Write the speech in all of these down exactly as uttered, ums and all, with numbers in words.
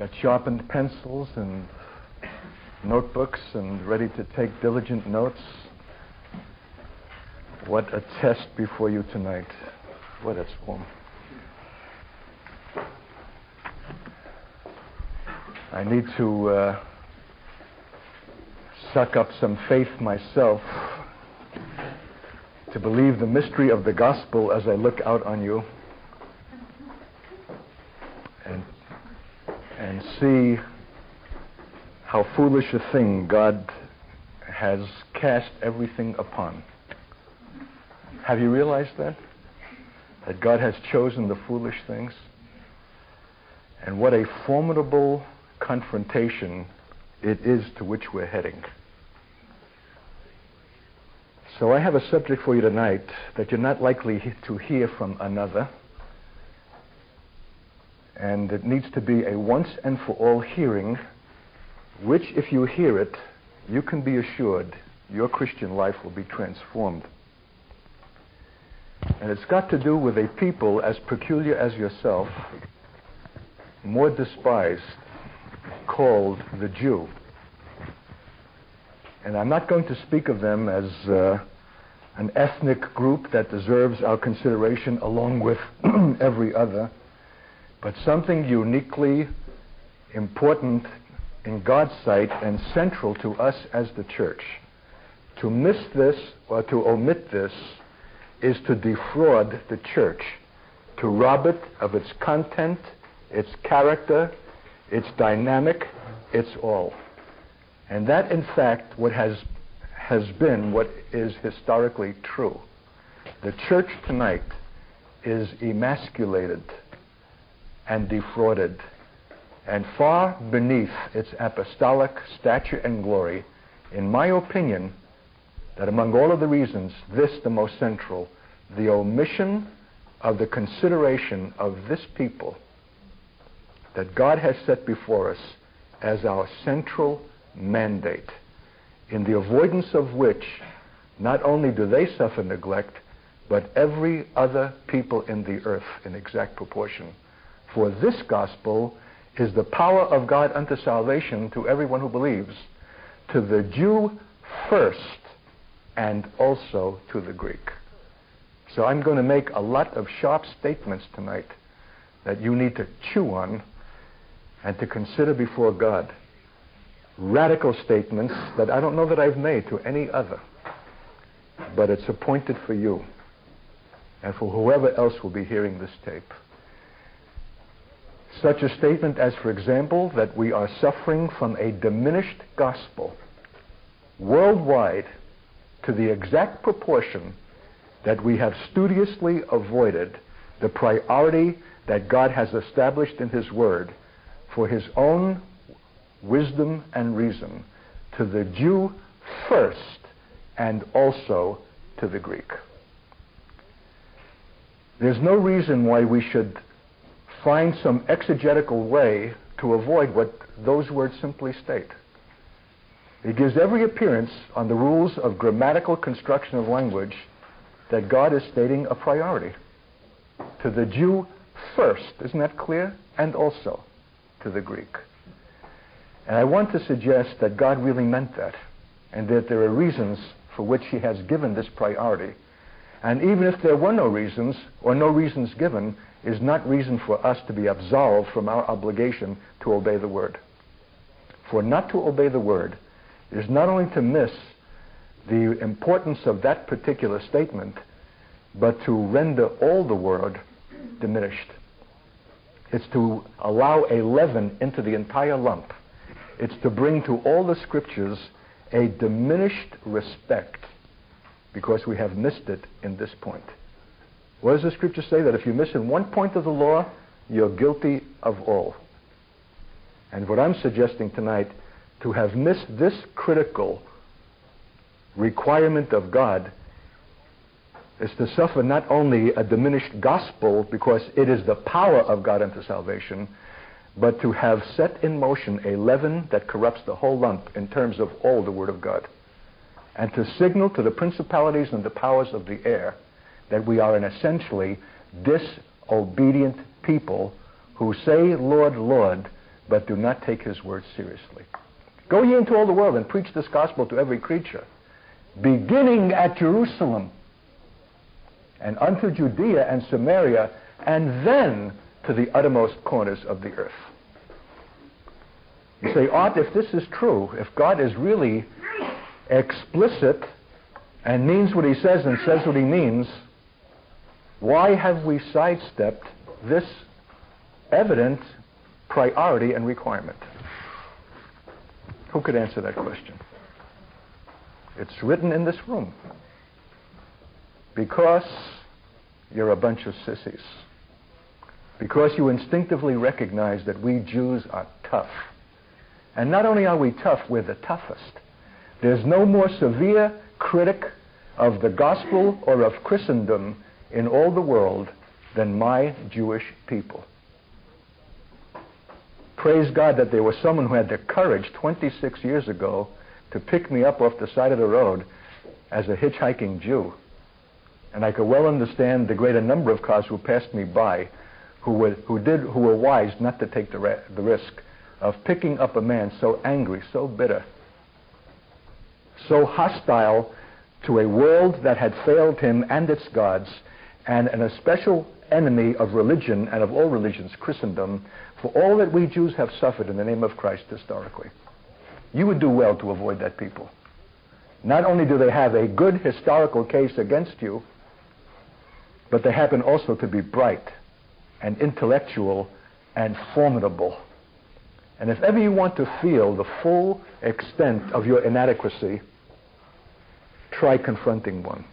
got sharpened pencils and notebooks and ready to take diligent notes. What a test before you tonight. Boy, that's warm. I need to uh, suck up some faith myself to believe the mystery of the gospel as I look out on you and, and see how foolish a thing God has cast everything upon. Have you realized that? That God has chosen the foolish things? And what a formidable confrontation it is to which we're heading. So I have a subject for you tonight that you're not likely to hear from another. And it needs to be a once and for all hearing, which if you hear it, you can be assured your Christian life will be transformed. And it's got to do with a people as peculiar as yourself, more despised, called the Jew. And I'm not going to speak of them as uh, an ethnic group that deserves our consideration along with every other, but something uniquely important in God's sight and central to us as the church. To miss this or to omit this is to defraud the church, to rob it of its content, its character, its dynamic, its all. And that, in fact, what has, has been what is historically true. The church tonight is emasculated and defrauded, and far beneath its apostolic stature and glory, in my opinion, that among all of the reasons, this the most central, the omission of the consideration of this people that God has set before us as our central mandate, in the avoidance of which not only do they suffer neglect, but every other people in the earth in exact proportion. For this gospel is the power of God unto salvation to everyone who believes, to the Jew first, and also to the Greek. So I'm going to make a lot of sharp statements tonight that you need to chew on and to consider before God. Radical statements that I don't know that I've made to any other, but it's appointed for you and for whoever else will be hearing this tape. Such a statement as, for example, that we are suffering from a diminished gospel worldwide, to the exact proportion that we have studiously avoided the priority that God has established in His Word for His own wisdom and reason, to the Jew first and also to the Greek. There's no reason why we should find some exegetical way to avoid what those words simply state. It gives every appearance on the rules of grammatical construction of language that God is stating a priority. To the Jew first, isn't that clear? And also to the Greek. And I want to suggest that God really meant that, and that there are reasons for which He has given this priority. And even if there were no reasons, or no reasons given, is not reason for us to be absolved from our obligation to obey the Word. For not to obey the Word is not only to miss the importance of that particular statement, but to render all the word diminished. It's to allow a leaven into the entire lump. It's to bring to all the scriptures a diminished respect, because we have missed it in this point. What does the scripture say? That if you miss in one point of the law, you're guilty of all. And what I'm suggesting tonight, to have missed this critical requirement of God is to suffer not only a diminished gospel because it is the power of God unto salvation, but to have set in motion a leaven that corrupts the whole lump in terms of all the Word of God, and to signal to the principalities and the powers of the air that we are an essentially disobedient people who say, Lord, Lord, but do not take his word seriously. Go ye into all the world and preach this gospel to every creature, beginning at Jerusalem, and unto Judea and Samaria, and then to the uttermost corners of the earth. You say, Art, if this is true, if God is really explicit and means what he says and says what he means, why have we sidestepped this evident priority and requirement? Who could answer that question? It's written in this room. Because you're a bunch of sissies. Because you instinctively recognize that we Jews are tough. And not only are we tough, we're the toughest. There's no more severe critic of the gospel or of Christendom in all the world than my Jewish people. Praise God that there was someone who had the courage twenty-six years ago to pick me up off the side of the road as a hitchhiking Jew. And I could well understand the greater number of cars who passed me by who were, who did, who were wise not to take the, ra the risk of picking up a man so angry, so bitter, so hostile to a world that had failed him and its gods, and an especial enemy of religion and of all religions, Christendom, for all that we Jews have suffered in the name of Christ historically. You would do well to avoid that people. Not only do they have a good historical case against you, but they happen also to be bright and intellectual and formidable. And if ever you want to feel the full extent of your inadequacy, try confronting one.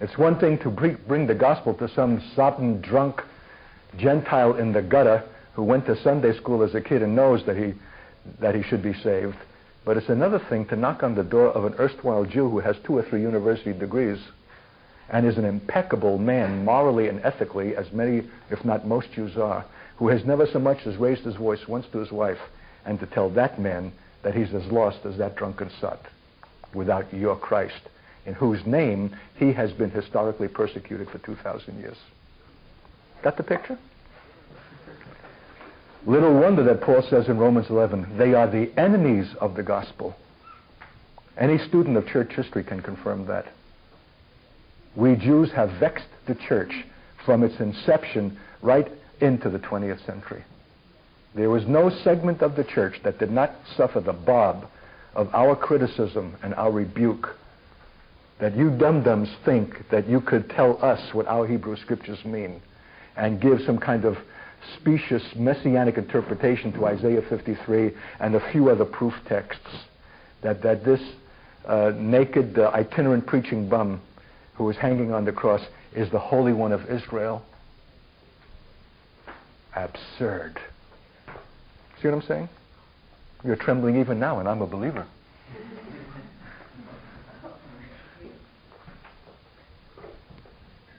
It's one thing to bring the gospel to some sodden, drunk Gentile in the gutter who went to Sunday school as a kid and knows that he, that he should be saved. But it's another thing to knock on the door of an erstwhile Jew who has two or three university degrees and is an impeccable man morally and ethically, as many, if not most Jews are, who has never so much as raised his voice once to his wife, and to tell that man that he's as lost as that drunken sot without your Christ, in whose name he has been historically persecuted for two thousand years. Got the picture? Little wonder that Paul says in Romans eleven, they are the enemies of the gospel. Any student of church history can confirm that. We Jews have vexed the church from its inception right into the twentieth century. There was no segment of the church that did not suffer the barb of our criticism and our rebuke, that you dum-dums think that you could tell us what our Hebrew scriptures mean and give some kind of specious messianic interpretation to Isaiah fifty-three and a few other proof texts, that, that this uh, naked uh, itinerant preaching bum who is hanging on the cross is the Holy One of Israel. Absurd. See what I'm saying? You're trembling even now, and I'm a believer.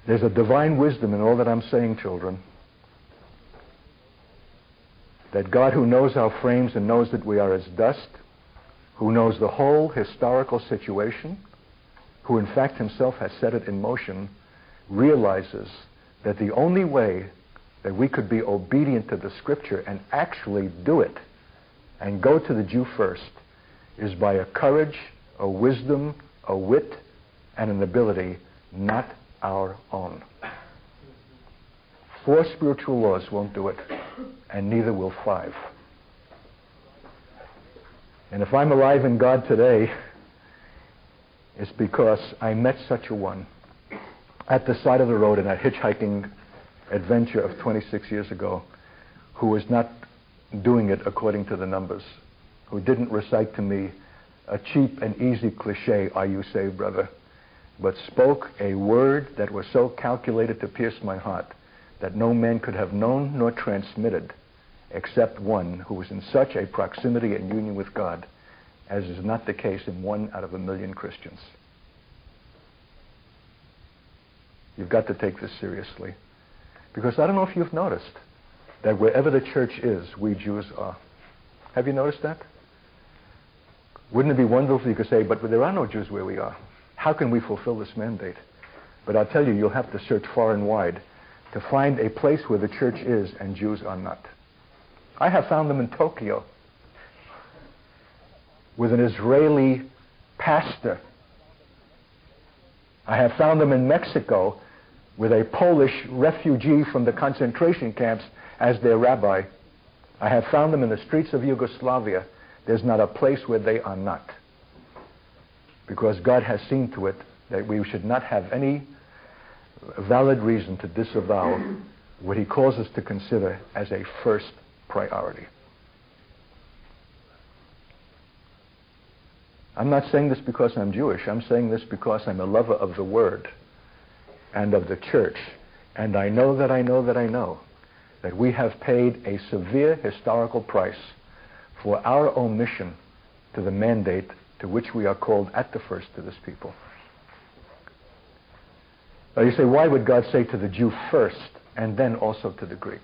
There's a divine wisdom in all that I'm saying, children. That God, who knows our frames and knows that we are as dust, who knows the whole historical situation, who in fact himself has set it in motion, realizes that the only way that we could be obedient to the scripture and actually do it and go to the Jew first is by a courage, a wisdom, a wit, and an ability not our own. Four spiritual laws won't do it, and neither will five. And if I'm alive in God today, it's because I met such a one at the side of the road in a hitchhiking adventure of twenty-six years ago, who was not doing it according to the numbers, who didn't recite to me a cheap and easy cliche, "Are you saved, brother?" but spoke a word that was so calculated to pierce my heart that no man could have known nor transmitted except one who was in such a proximity and union with God, as is not the case in one out of a million Christians. You've got to take this seriously. Because I don't know if you've noticed that wherever the church is, we Jews are. Have you noticed that? Wouldn't it be wonderful if you could say, but there are no Jews where we are. How can we fulfill this mandate? But I'll tell you, you'll have to search far and wide to find a place where the church is and Jews are not. I have found them in Tokyo with an Israeli pastor. I have found them in Mexico with a Polish refugee from the concentration camps as their rabbi. I have found them in the streets of Yugoslavia. There's not a place where they are not. Because God has seen to it that we should not have any valid reason to disavow what he calls us to consider as a first priority. I'm not saying this because I'm Jewish. I'm saying this because I'm a lover of the Word and of the Church. And I know that I know that I know that we have paid a severe historical price for our omission to the mandate to which we are called at the first to this people. Now you say, why would God say to the Jew first and then also to the Greek?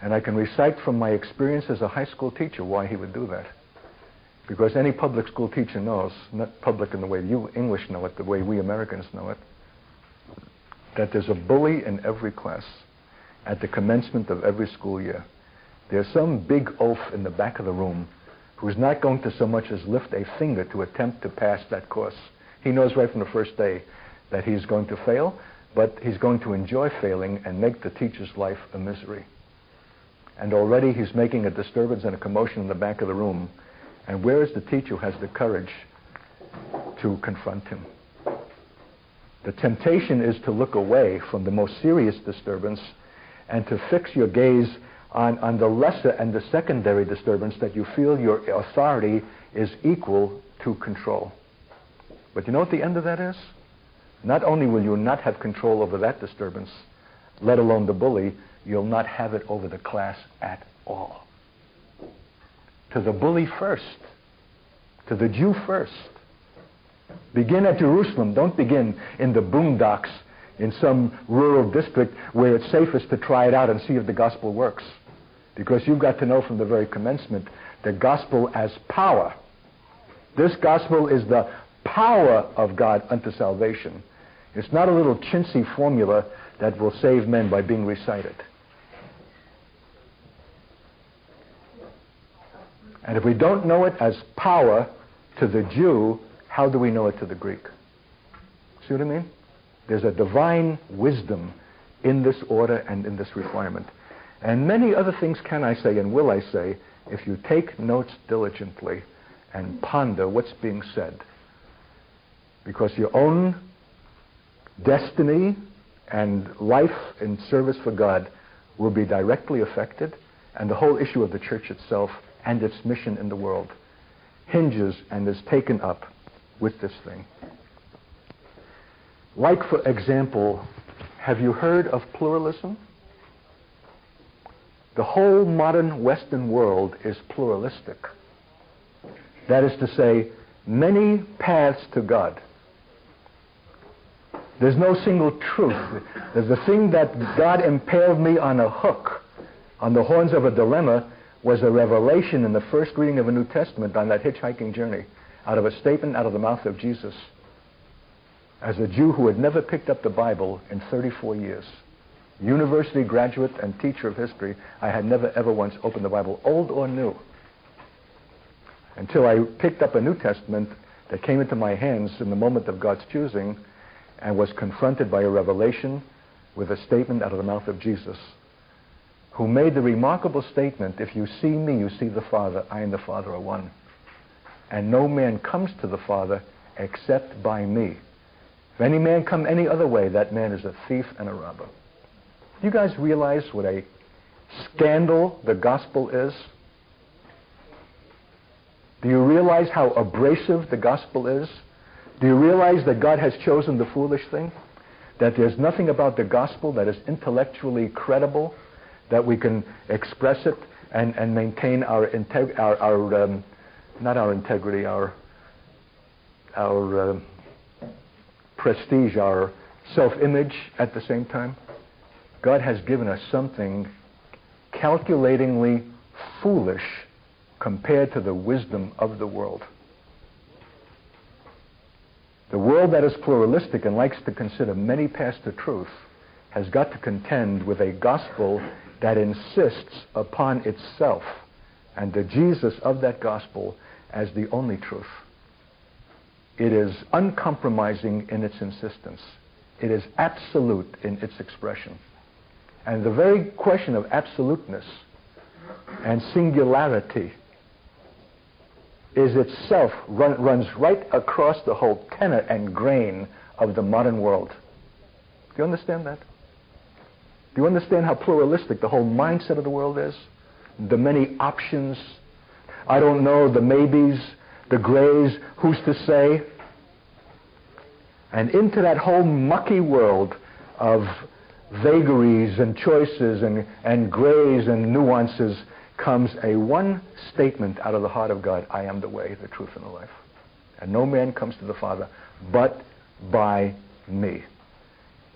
And I can recite from my experience as a high school teacher why he would do that. Because any public school teacher knows, not public in the way you English know it, the way we Americans know it, that there's a bully in every class at the commencement of every school year. There's some big oaf in the back of the room who's not going to so much as lift a finger to attempt to pass that course. He knows right from the first day that he's going to fail, but he's going to enjoy failing and make the teacher's life a misery. And already he's making a disturbance and a commotion in the back of the room. And where is the teacher who has the courage to confront him? The temptation is to look away from the most serious disturbance and to fix your gaze on, on the lesser and the secondary disturbance that you feel your authority is equal to control. But you know what the end of that is? Not only will you not have control over that disturbance, let alone the bully, you'll not have it over the class at all. To the bully first, to the Jew first. Begin at Jerusalem. Don't begin in the boondocks in some rural district where it's safest to try it out and see if the gospel works. Because you've got to know from the very commencement the gospel as power. This gospel is the power of God unto salvation. It's not a little chintzy formula that will save men by being recited. And if we don't know it as power to the Jew, how do we know it to the Greek? See what I mean? There's a divine wisdom in this order and in this requirement. And many other things can I say and will I say if you take notes diligently and ponder what's being said. Because your own destiny and life in service for God will be directly affected, and the whole issue of the church itself and its mission in the world hinges and is taken up with this thing. Like, for example, have you heard of pluralism? The whole modern Western world is pluralistic. That is to say, many paths to God. There's no single truth. There's the thing that God impaled me on a hook, on the horns of a dilemma, was a revelation in the first reading of a New Testament on that hitchhiking journey, out of a statement out of the mouth of Jesus, as a Jew who had never picked up the Bible in thirty-four years. University graduate and teacher of history, I had never ever once opened the Bible, old or new, until I picked up a New Testament that came into my hands in the moment of God's choosing, and was confronted by a revelation with a statement out of the mouth of Jesus, who made the remarkable statement, if you see me, you see the Father, I and the Father are one. And no man comes to the Father except by me. If any man come any other way, that man is a thief and a robber. Do you guys realize what a scandal the gospel is? Do you realize how abrasive the gospel is? Do you realize that God has chosen the foolish thing? That there's nothing about the gospel that is intellectually credible, that we can express it and, and maintain our, integ- our, our um, not our integrity, our, our um, prestige, our self-image at the same time. God has given us something calculatingly foolish compared to the wisdom of the world. The world that is pluralistic and likes to consider many paths to truth has got to contend with a gospel that insists upon itself and the Jesus of that gospel as the only truth. It is uncompromising in its insistence. It is absolute in its expression. And the very question of absoluteness and singularity is itself run, runs right across the whole tenor and grain of the modern world. Do you understand that? Do you understand how pluralistic the whole mindset of the world is? The many options, I don't know, the maybes, the grays, who's to say? And into that whole mucky world of vagaries and choices and, and grays and nuances comes a one statement out of the heart of God: I am the way, the truth, and the life. And no man comes to the Father but by me.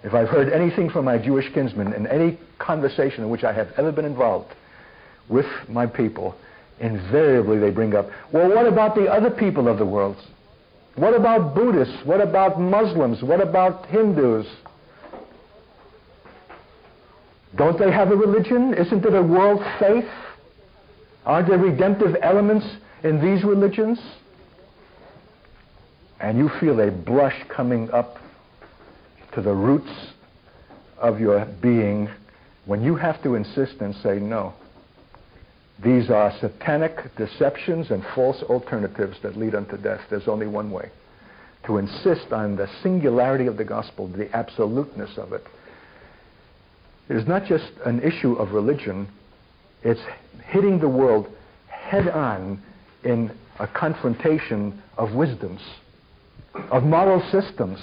If I've heard anything from my Jewish kinsmen in any conversation in which I have ever been involved with my people, invariably they bring up, well, what about the other people of the world? What about Buddhists? What about Muslims? What about Hindus? Don't they have a religion? Isn't it a world faith? Aren't there redemptive elements in these religions? And you feel a blush coming up to the roots of your being when you have to insist and say, no, these are satanic deceptions and false alternatives that lead unto death. There's only one way: to insist on the singularity of the gospel, the absoluteness of it. It is not just an issue of religion, it's hitting the world head on in a confrontation of wisdoms, of moral systems,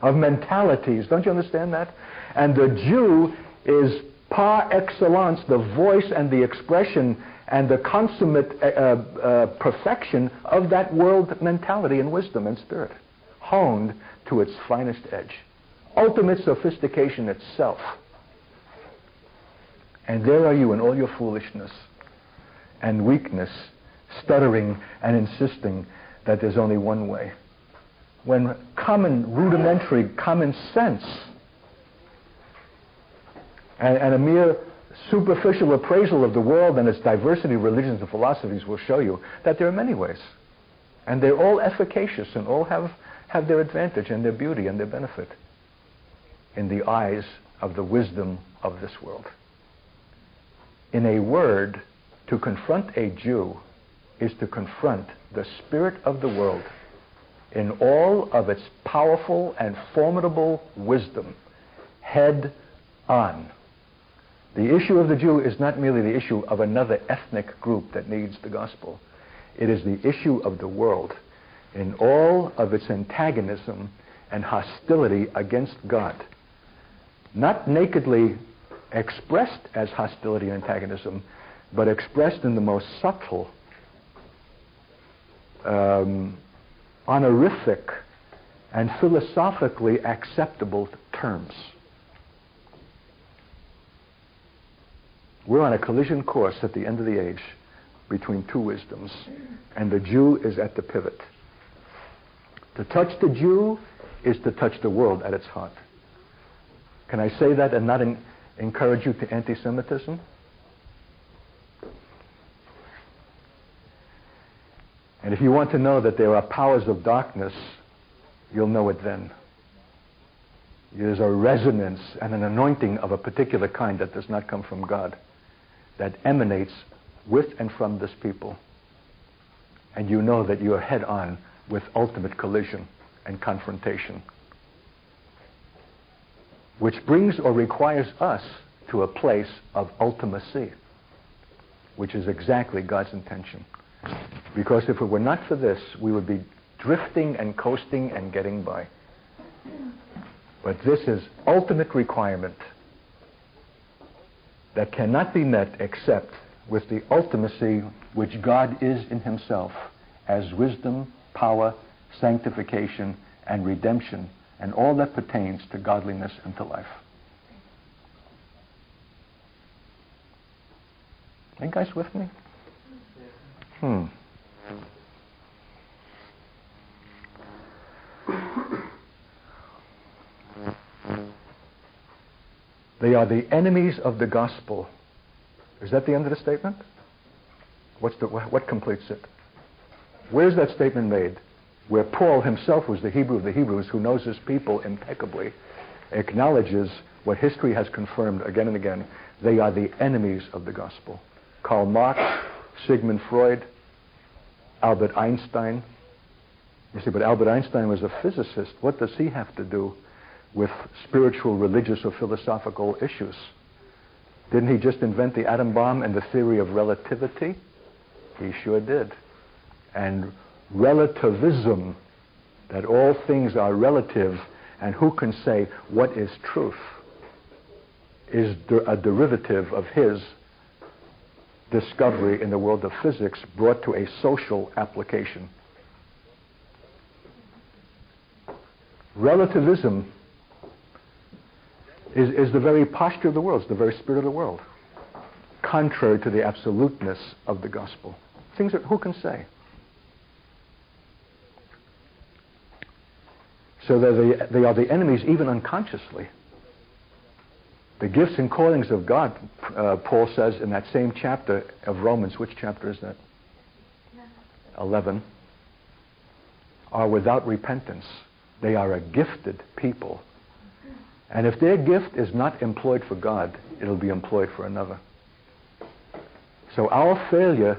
of mentalities. Don't you understand that? And the Jew is par excellence the voice and the expression and the consummate uh, uh, perfection of that world mentality and wisdom and spirit, honed to its finest edge. Ultimate sophistication itself. And there are you in all your foolishness and weakness, stuttering and insisting that there's only one way, when common, rudimentary common sense and, and a mere superficial appraisal of the world and its diversity of religions and philosophies will show you that there are many ways, and they're all efficacious and all have, have their advantage and their beauty and their benefit in the eyes of the wisdom of this world. In a word, to confront a Jew is to confront the spirit of the world in all of its powerful and formidable wisdom, head on. The issue of the Jew is not merely the issue of another ethnic group that needs the gospel. It is the issue of the world in all of its antagonism and hostility against God. Not nakedly expressed as hostility and antagonism, but expressed in the most subtle, um, honorific, and philosophically acceptable terms. We're on a collision course at the end of the age between two wisdoms, and the Jew is at the pivot. To touch the Jew is to touch the world at its heart. Can I say that and not in encourage you to anti-Semitism? And if you want to know that there are powers of darkness, you'll know it then. There's a resonance and an anointing of a particular kind that does not come from God, that emanates with and from this people. And you know that you're head on with ultimate collision and confrontation, which brings or requires us to a place of ultimacy, which is exactly God's intention. Because if it were not for this, we would be drifting and coasting and getting by. But this is ultimate requirement that cannot be met except with the ultimacy which God is in himself as wisdom, power, sanctification, and redemption, and all that pertains to godliness and to life. Are you guys with me? Hmm. The They are the enemies of the gospel. Is that the end of the statement? What's the, what completes it? Where's that statement made? Where Paul himself was the Hebrew of the Hebrews, who knows his people impeccably, acknowledges what history has confirmed again and again. They are the enemies of the gospel. Karl Marx, Sigmund Freud, Albert Einstein. You see, but Albert Einstein was a physicist. What does he have to do with spiritual, religious, or philosophical issues? Didn't he just invent the atom bomb and the theory of relativity? He sure did. And relativism, that all things are relative, and who can say what is truth, is de- a derivative of his discovery in the world of physics brought to a social application. Relativism is, is the very posture of the world, it's the very spirit of the world, contrary to the absoluteness of the gospel. Things that who can say? So the, they are the enemies even unconsciously. The gifts and callings of God, uh, Paul says in that same chapter of Romans, which chapter is that? eleven, are without repentance. They are a gifted people. And if their gift is not employed for God, it'll be employed for another. So our failure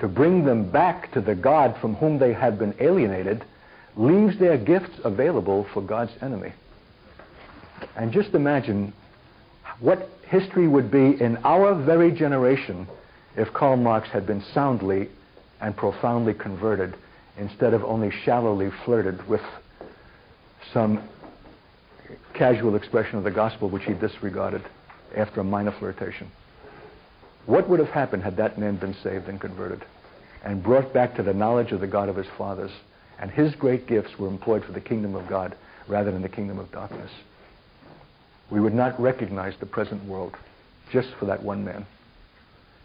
to bring them back to the God from whom they had been alienated leaves their gifts available for God's enemy. And just imagine what history would be in our very generation if Karl Marx had been soundly and profoundly converted instead of only shallowly flirted with some casual expression of the gospel which he disregarded after a minor flirtation. What would have happened had that man been saved and converted and brought back to the knowledge of the God of his fathers, and his great gifts were employed for the kingdom of God rather than the kingdom of darkness? We would not recognize the present world just for that one man.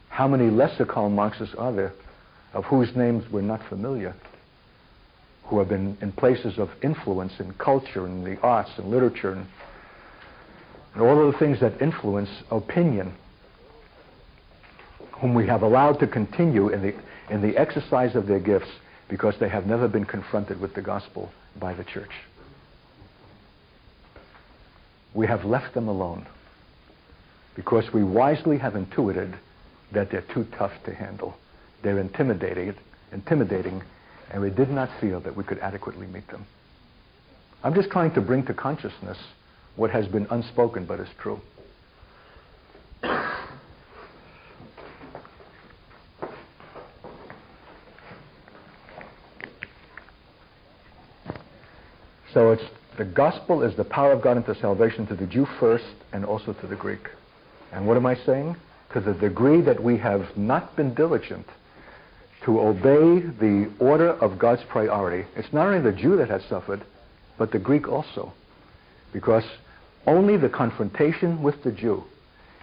How many lesser Karl Marxists are there, of whose names we're not familiar, who have been in places of influence in culture and the arts and literature and, and all of the things that influence opinion, whom we have allowed to continue in the, in the exercise of their gifts because they have never been confronted with the gospel by the church. We have left them alone because we wisely have intuited that they're too tough to handle. They're intimidating, intimidating, and we did not feel that we could adequately meet them. I'm just trying to bring to consciousness what has been unspoken but is true. So it's the gospel is the power of God unto salvation to the Jew first and also to the Greek. And what am I saying? To the degree that we have not been diligent to obey the order of God's priority, it's not only the Jew that has suffered, but the Greek also. Because only the confrontation with the Jew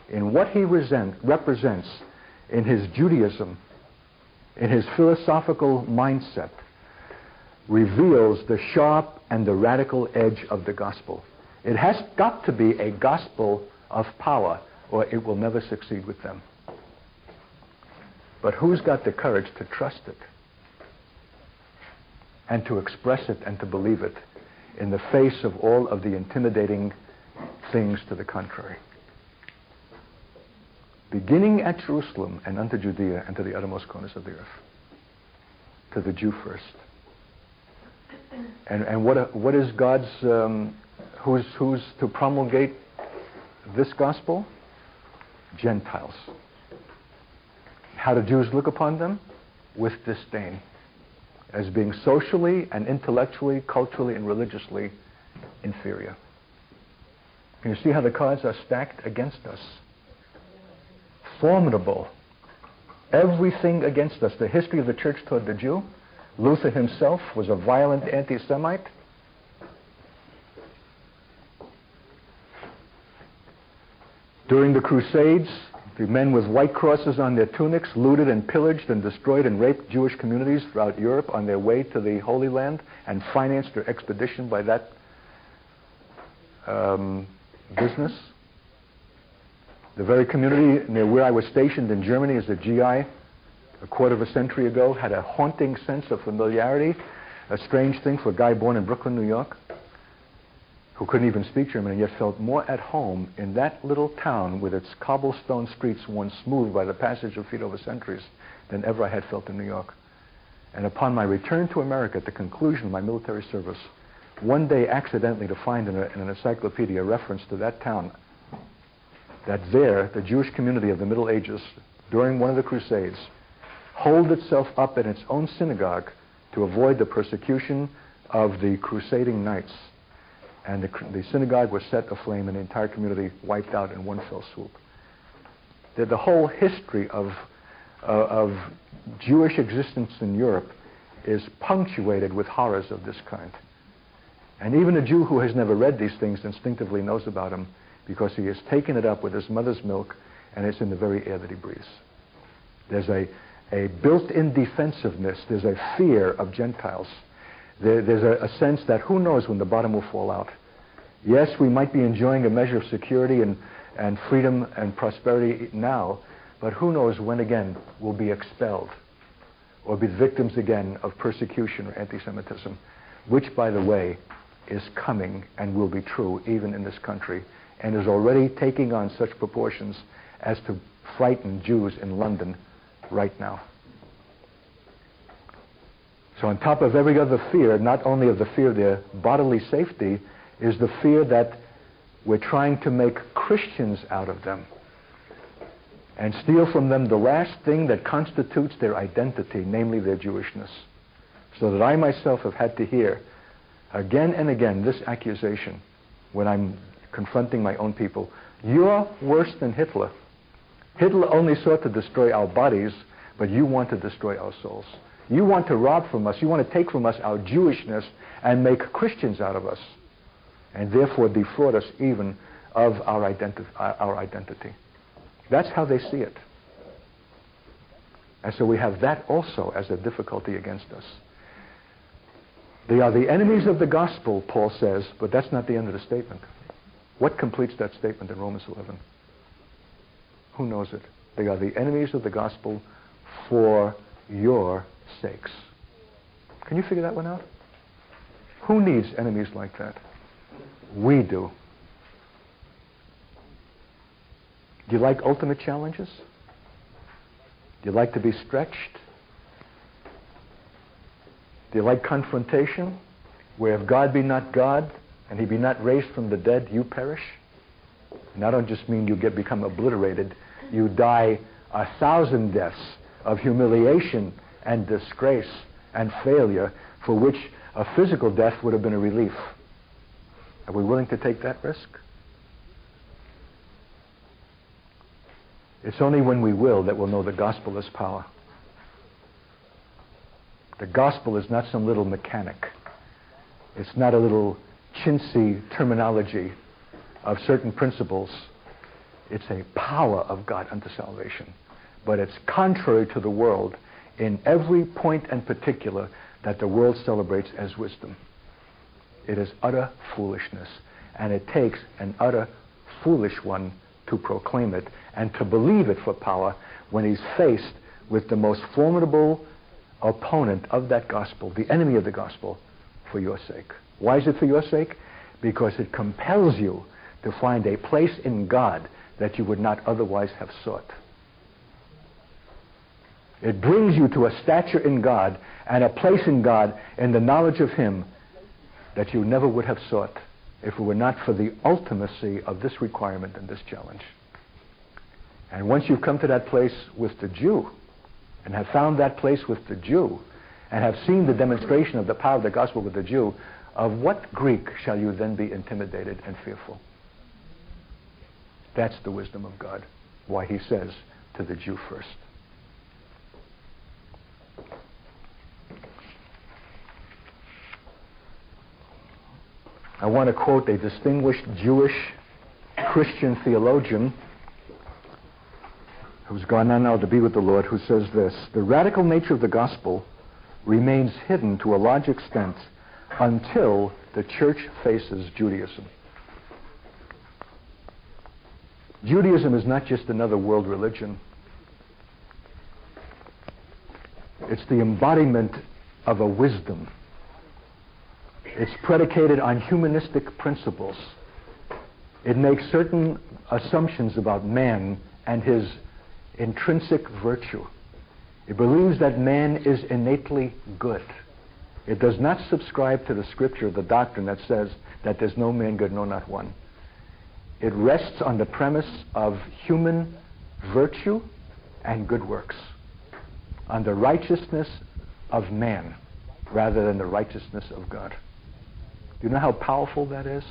in what he resent, represents in his Judaism, in his philosophical mindset, reveals the sharp and the radical edge of the gospel. It has got to be a gospel of power, or it will never succeed with them. But who's got the courage to trust it and to express it and to believe it in the face of all of the intimidating things to the contrary? Beginning at Jerusalem and unto Judea and to the uttermost corners of the earth, to the Jew first. And, and what, what is God's, um, who's, who's to promulgate this gospel? Gentiles. How do Jews look upon them? With disdain, as being socially and intellectually, culturally and religiously inferior. And you see how the cards are stacked against us? Formidable. Everything against us. The history of the church toward the Jew. Luther himself was a violent anti-Semite. During the Crusades, the men with white crosses on their tunics looted and pillaged and destroyed and raped Jewish communities throughout Europe on their way to the Holy Land, and financed their expedition by that um, business. The very community near where I was stationed in Germany as a G I a quarter of a century ago had a haunting sense of familiarity, a strange thing for a guy born in Brooklyn, New York, who couldn't even speak German and yet felt more at home in that little town with its cobblestone streets worn smooth by the passage of feet over centuries than ever I had felt in New York. And upon my return to America at the conclusion of my military service, one day accidentally to find in, a, in an encyclopedia a reference to that town, that there, the Jewish community of the Middle Ages, during one of the Crusades, holed itself up in its own synagogue to avoid the persecution of the Crusading Knights. And the, the synagogue was set aflame and the entire community wiped out in one fell swoop. The, the whole history of, uh, of Jewish existence in Europe is punctuated with horrors of this kind. And even a Jew who has never read these things instinctively knows about them because he has taken it up with his mother's milk and it's in the very air that he breathes. There's a, a built-in defensiveness, there's a fear of Gentiles. There, there's a, a sense that who knows when the bottom will fall out. Yes, we might be enjoying a measure of security and, and freedom and prosperity now, but who knows when again we'll be expelled or be victims again of persecution or anti-Semitism, which, by the way, is coming and will be true even in this country and is already taking on such proportions as to frighten Jews in London right now. So on top of every other fear, not only of the fear of their bodily safety, is the fear that we're trying to make Christians out of them and steal from them the last thing that constitutes their identity, namely their Jewishness. So that I myself have had to hear again and again this accusation when I'm confronting my own people. You're worse than Hitler. Hitler only sought to destroy our bodies, but you want to destroy our souls. You want to rob from us, you want to take from us our Jewishness and make Christians out of us, and therefore defraud us even of our, identi our identity. That's how they see it. And so we have that also as a difficulty against us. They are the enemies of the gospel, Paul says, but that's not the end of the statement. What completes that statement in Romans eleven? Who knows it? They are the enemies of the gospel for your sakes. Can you figure that one out? Who needs enemies like that? We do. Do you like ultimate challenges? Do you like to be stretched? Do you like confrontation, where if God be not God and he be not raised from the dead, you perish? And I don't just mean you get become obliterated. You die a thousand deaths of humiliation and disgrace and failure, for which a physical death would have been a relief. Are we willing to take that risk? It's only when we will that we'll know the gospel is power. The gospel is not some little mechanic. It's not a little chintzy terminology of certain principles. It's a power of God unto salvation. But it's contrary to the world in every point and particular that the world celebrates as wisdom. It is utter foolishness, and it takes an utter foolish one to proclaim it and to believe it for power when he's faced with the most formidable opponent of that gospel, the enemy of the gospel, for your sake. Why is it for your sake? Because it compels you to find a place in God that you would not otherwise have sought. It brings you to a stature in God and a place in God in the knowledge of Him that you never would have sought if it were not for the ultimacy of this requirement and this challenge. And once you've come to that place with the Jew and have found that place with the Jew and have seen the demonstration of the power of the gospel with the Jew, of what Greek shall you then be intimidated and fearful? That's the wisdom of God, why He says to the Jew first. I want to quote a distinguished Jewish Christian theologian who's gone on now to be with the Lord, who says this: the radical nature of the gospel remains hidden to a large extent until the church faces Judaism. Judaism is not just another world religion. It's the embodiment of a wisdom. It's predicated on humanistic principles. It makes certain assumptions about man and his intrinsic virtue. It believes that man is innately good. It does not subscribe to the scripture, the doctrine that says that there's no man good, no, not one. It rests on the premise of human virtue and good works, on the righteousness of man rather than the righteousness of God. Do you know how powerful that is?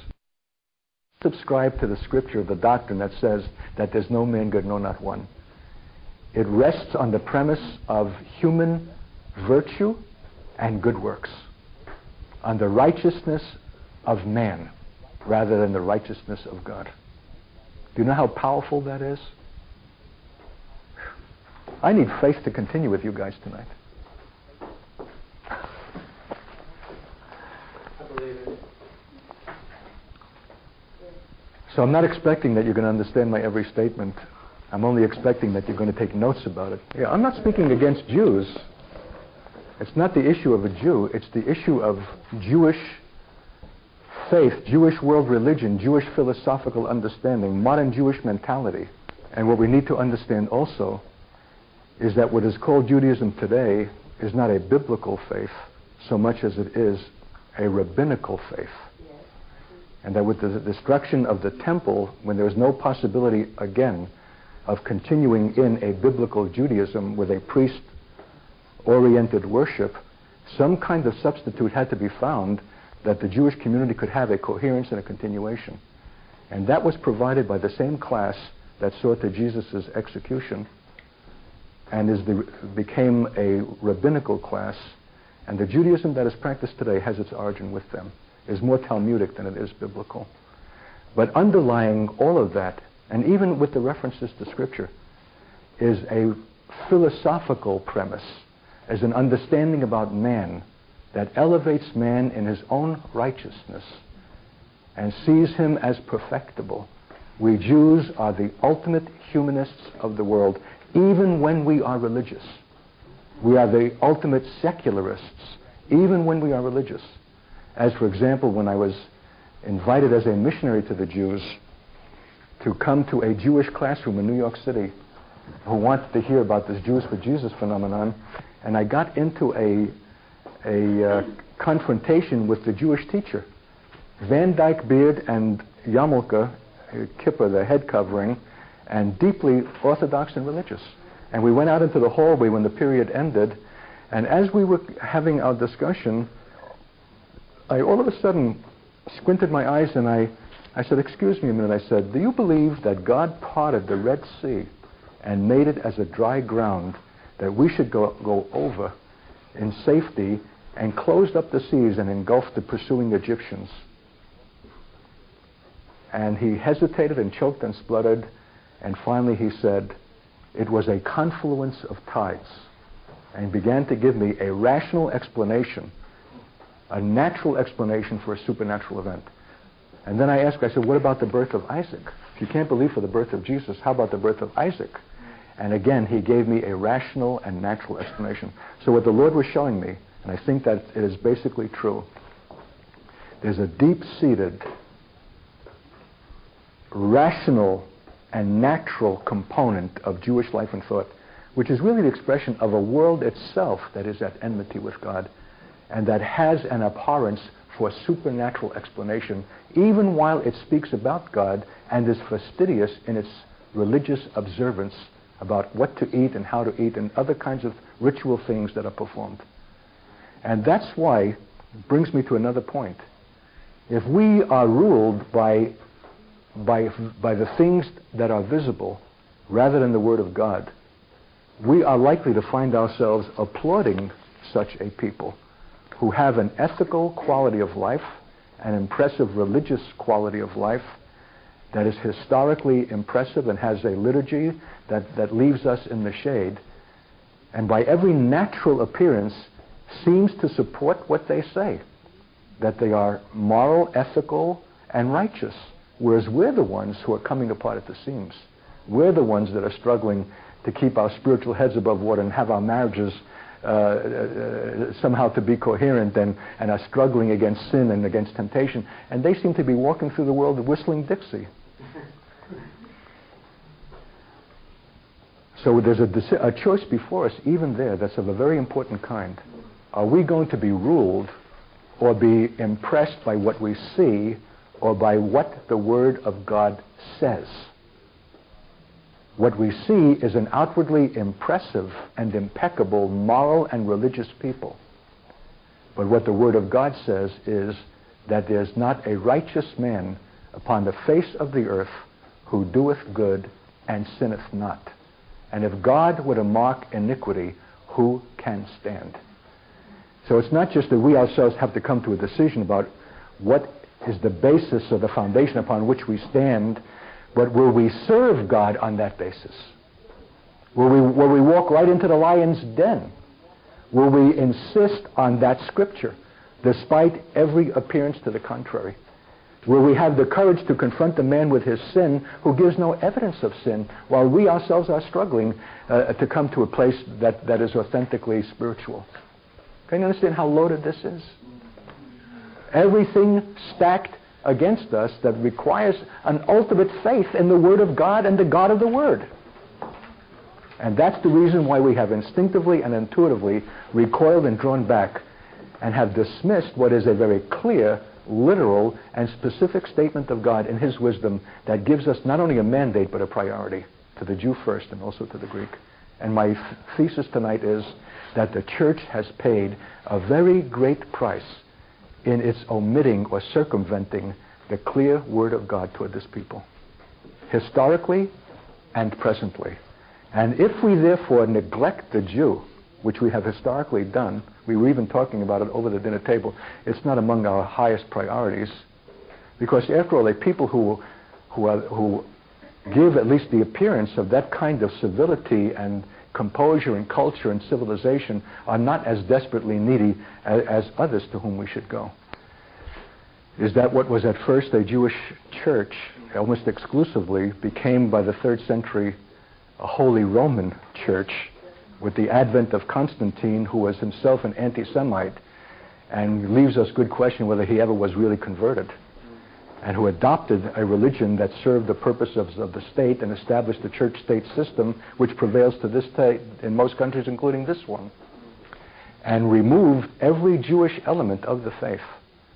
Subscribe to the scripture, the doctrine that says that there's no man good, no, not one. It rests on the premise of human virtue and good works, on the righteousness of man rather than the righteousness of God. Do you know how powerful that is? I need faith to continue with you guys tonight. So I'm not expecting that you're going to understand my every statement. I'm only expecting that you're going to take notes about it. Yeah, I'm not speaking against Jews. It's not the issue of a Jew. It's the issue of Jewish faith, Jewish world religion, Jewish philosophical understanding, modern Jewish mentality. And what we need to understand also is that what is called Judaism today is not a biblical faith so much as it is a rabbinical faith. And that with the destruction of the temple, when there is no possibility again of continuing in a biblical Judaism with a priest-oriented worship, some kind of substitute had to be found that the Jewish community could have a coherence and a continuation. And that was provided by the same class that saw to Jesus' execution and is the, became a rabbinical class. And the Judaism that is practiced today has its origin with them. Is more Talmudic than it is biblical. But underlying all of that, and even with the references to scripture, is a philosophical premise, as an understanding about man that elevates man in his own righteousness and sees him as perfectible. We Jews are the ultimate humanists of the world, even when we are religious. We are the ultimate secularists, even when we are religious. As, for example, when I was invited as a missionary to the Jews to come to a Jewish classroom in New York City who wanted to hear about this Jews for Jesus phenomenon, and I got into a, a uh, confrontation with the Jewish teacher. Van Dyke beard and yarmulke, kippah, the head covering, and deeply Orthodox and religious. And we went out into the hallway when the period ended, and as we were having our discussion, I all of a sudden squinted my eyes and I, I said, excuse me a minute, I said, do you believe that God parted the Red Sea and made it as a dry ground that we should go, go over in safety and closed up the seas and engulfed the pursuing Egyptians? And he hesitated and choked and spluttered, and finally he said, it was a confluence of tides, and began to give me a rational explanation, a natural explanation for a supernatural event. And then I asked, I said, what about the birth of Isaac? If you can't believe for the birth of Jesus, how about the birth of Isaac? And again, he gave me a rational and natural explanation. So what the Lord was showing me, and I think that it is basically true, there's a deep-seated, rational and natural component of Jewish life and thought, which is really the expression of a world itself that is at enmity with God, and that has an abhorrence for supernatural explanation, even while it speaks about God and is fastidious in its religious observance about what to eat and how to eat and other kinds of ritual things that are performed. And that's why, it brings me to another point, if we are ruled by, by, by the things that are visible rather than the Word of God, we are likely to find ourselves applauding such a people who have an ethical quality of life, an impressive religious quality of life that is historically impressive and has a liturgy that, that leaves us in the shade, and by every natural appearance seems to support what they say, that they are moral, ethical, and righteous. Whereas we're the ones who are coming apart at the seams. We're the ones that are struggling to keep our spiritual heads above water and have our marriages uh, uh, somehow to be coherent, and, and are struggling against sin and against temptation. And they seem to be walking through the world whistling Dixie. So there's a, a choice before us, even there, that's of a very important kind. Are we going to be ruled or be impressed by what we see or by what the Word of God says? What we see is an outwardly impressive and impeccable moral and religious people. But what the Word of God says is that there's not a righteous man upon the face of the earth who doeth good and sinneth not. And if God were to mark iniquity, who can stand? So it's not just that we ourselves have to come to a decision about what is the basis or the foundation upon which we stand, but will we serve God on that basis? Will we, will we walk right into the lion's den? Will we insist on that scripture, despite every appearance to the contrary? Will we have the courage to confront the man with his sin who gives no evidence of sin, while we ourselves are struggling uh, to come to a place that, that is authentically spiritual? Can you understand how loaded this is? Everything stacked against us that requires an ultimate faith in the Word of God and the God of the Word. And that's the reason why we have instinctively and intuitively recoiled and drawn back and have dismissed what is a very clear, literal, and specific statement of God in His wisdom that gives us not only a mandate but a priority, to the Jew first and also to the Greek. And my thesis tonight is that the church has paid a very great price in its omitting or circumventing the clear Word of God toward this people, historically and presently. And if we therefore neglect the Jew, which we have historically done, we were even talking about it over the dinner table, it's not among our highest priorities, because after all, a people who, who, are, who give at least the appearance of that kind of civility and composure and culture and civilization are not as desperately needy as, as others to whom we should go. Is that what was at first a Jewish church, almost exclusively, became by the third century a Holy Roman Church with the advent of Constantine, who was himself an anti-Semite, and leaves us good question whether he ever was really converted, and who adopted a religion that served the purpose of, of the state and established the church-state system which prevails to this day in most countries, including this one, and removed every Jewish element of the faith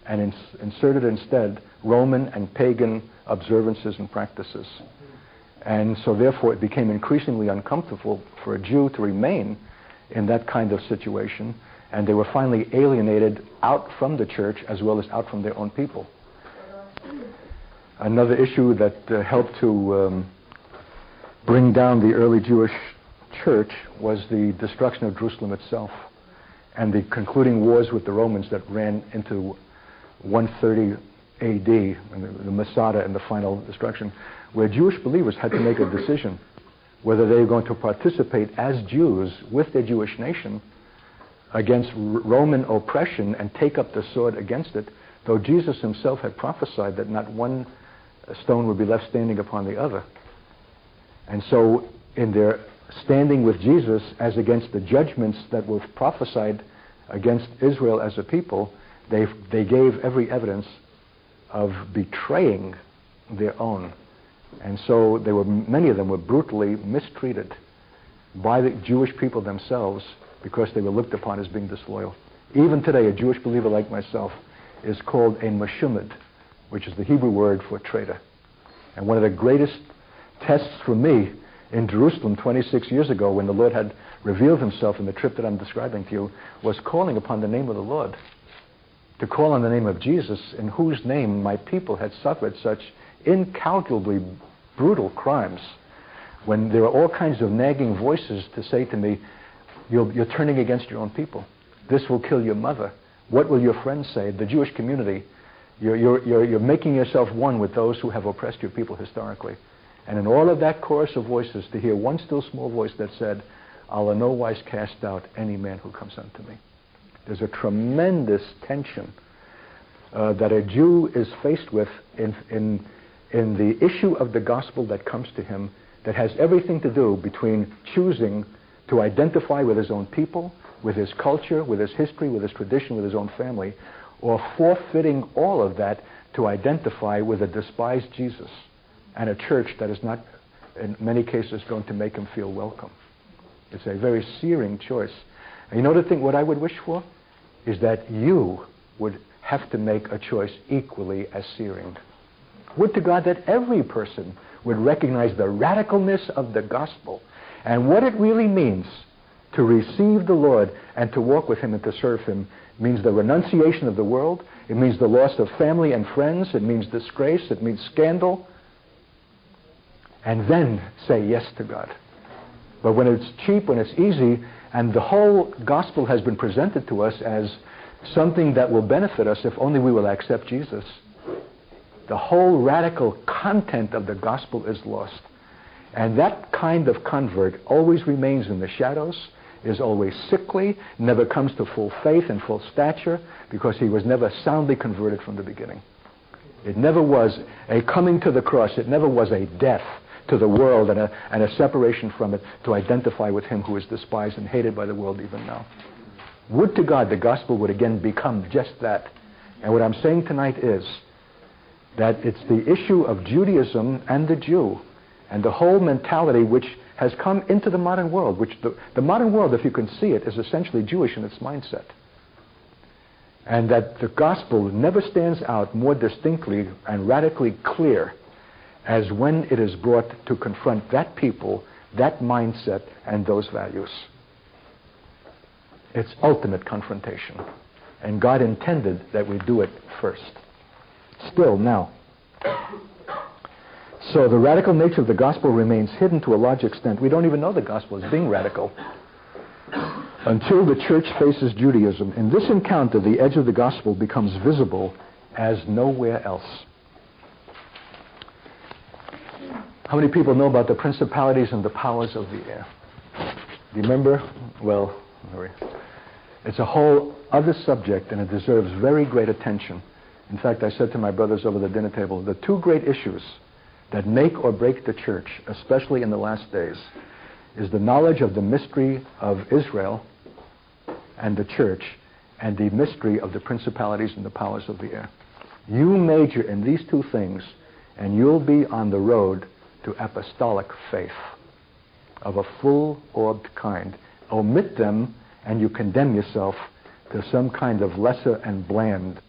and ins inserted instead Roman and pagan observances and practices. And so therefore it became increasingly uncomfortable for a Jew to remain in that kind of situation, and they were finally alienated out from the church as well as out from their own people. Another issue that uh, helped to um, bring down the early Jewish church was the destruction of Jerusalem itself and the concluding wars with the Romans that ran into one thirty A D, and the, the Masada and the final destruction, where Jewish believers had to make a decision whether they were going to participate as Jews with their Jewish nation against R- Roman oppression and take up the sword against it, though Jesus himself had prophesied that not one a stone would be left standing upon the other. And so in their standing with Jesus as against the judgments that were prophesied against Israel as a people, they, they gave every evidence of betraying their own. And so they were, many of them were brutally mistreated by the Jewish people themselves because they were looked upon as being disloyal. Even today, a Jewish believer like myself is called a meshumad, which is the Hebrew word for traitor. And one of the greatest tests for me in Jerusalem twenty-six years ago, when the Lord had revealed himself in the trip that I'm describing to you, was calling upon the name of the Lord, to call on the name of Jesus, in whose name my people had suffered such incalculably brutal crimes, when there were all kinds of nagging voices to say to me, you're, you're turning against your own people. This will kill your mother. What will your friends say? The Jewish community. You're, you're, you're, you're making yourself one with those who have oppressed your people historically. And in all of that chorus of voices, to hear one still small voice that said, I'll in no wise cast out any man who comes unto me. There's a tremendous tension uh, that a Jew is faced with in, in, in the issue of the gospel that comes to him that has everything to do between choosing to identify with his own people, with his culture, with his history, with his tradition, with his own family, or forfeiting all of that to identify with a despised Jesus and a church that is not, in many cases, going to make him feel welcome. It's a very searing choice. And you know the thing, what I would wish for is that you would have to make a choice equally as searing. Would to God that every person would recognize the radicalness of the gospel and what it really means to receive the Lord and to walk with him and to serve him. Means the renunciation of the world. It means the loss of family and friends. It means disgrace. It means scandal. And then say yes to God. But when it's cheap, when it's easy, and the whole gospel has been presented to us as something that will benefit us if only we will accept Jesus, the whole radical content of the gospel is lost. And that kind of convert always remains in the shadows, is always sickly, never comes to full faith and full stature, because he was never soundly converted from the beginning. It never was a coming to the cross. It never was a death to the world and a, and a separation from it to identify with him who is despised and hated by the world even now. Would to God the gospel would again become just that. And what I'm saying tonight is that it's the issue of Judaism and the Jew and the whole mentality which has come into the modern world, which the, the modern world, if you can see it, is essentially Jewish in its mindset. And that the gospel never stands out more distinctly and radically clear as when it is brought to confront that people, that mindset, and those values. It's ultimate confrontation. And God intended that we do it first. Still, now. So the radical nature of the gospel remains hidden to a large extent. We don't even know the gospel as being radical until the church faces Judaism. In this encounter, the edge of the gospel becomes visible as nowhere else. How many people know about the principalities and the powers of the air? Do you remember? Well, it's a whole other subject, and it deserves very great attention. In fact, I said to my brothers over the dinner table, the two great issues that make or break the church, especially in the last days, is the knowledge of the mystery of Israel and the church and the mystery of the principalities and the powers of the air. You major in these two things and you'll be on the road to apostolic faith of a full-orbed kind. Omit them and you condemn yourself to some kind of lesser and bland